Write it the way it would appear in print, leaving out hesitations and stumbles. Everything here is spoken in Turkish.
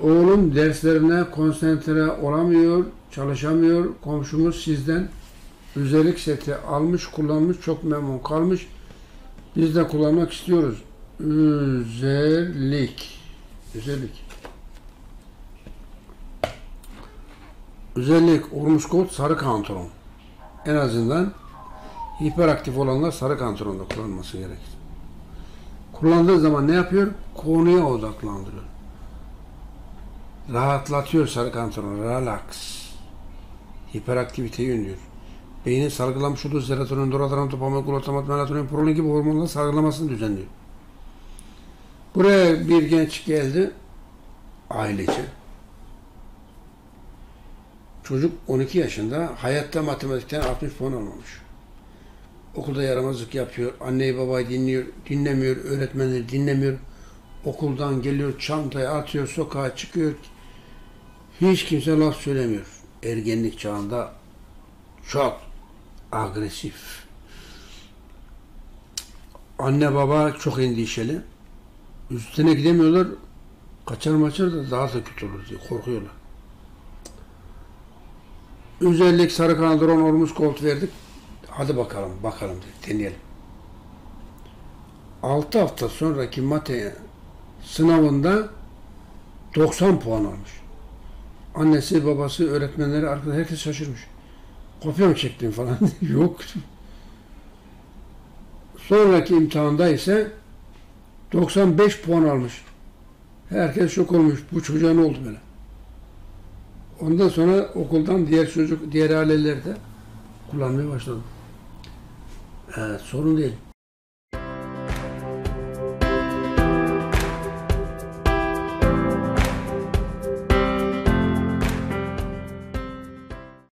Oğlum derslerine konsantre olamıyor, çalışamıyor. Komşumuz sizden özellik seti almış, kullanmış, çok memnun kalmış. Biz de kullanmak istiyoruz. Özellik Ormus Gold sarı kantron. En azından hiperaktif olanlar sarı kantronda kullanması gerekir. Kullandığı zaman ne yapıyor? Konuya odaklandırıyor. Rahatlatıyor sarı kantron. Relax. Hiperaktiviteyi önlüyor. Beynin salgılamış olduğu serotonin, doradran, dopamin, glutamat, melatonin, prolin gibi hormonların salgılamasını düzenliyor. Buraya bir genç geldi. Ailece. Çocuk 12 yaşında. Hayatta matematikten 60 puan almamış. Okulda yaramazlık yapıyor. Anneyi babayı dinlemiyor. Öğretmenleri dinlemiyor. Okuldan geliyor. Çantayı atıyor. Sokağa çıkıyor. Hiç kimse laf söylemiyor. Ergenlik çağında çok agresif. Anne baba çok endişeli. Üstüne gidemiyorlar. Kaçar maçar da daha da kötü olur diye korkuyorlar. Özellik sarı kantron Ormus Gold verdik. Hadi bakalım dedik, deneyelim. 6 hafta sonraki mate sınavında 90 puan almış. Annesi, babası, öğretmenleri, arkadaşlar herkes şaşırmış. Kopya mı çektim falan? Yok. Sonraki imtihanda ise 95 puan almış. Herkes şok olmuş. Bu çocuğa ne oldu böyle? Ondan sonra okuldan diğer aileler de kullanmaya başladı. Sorun değil.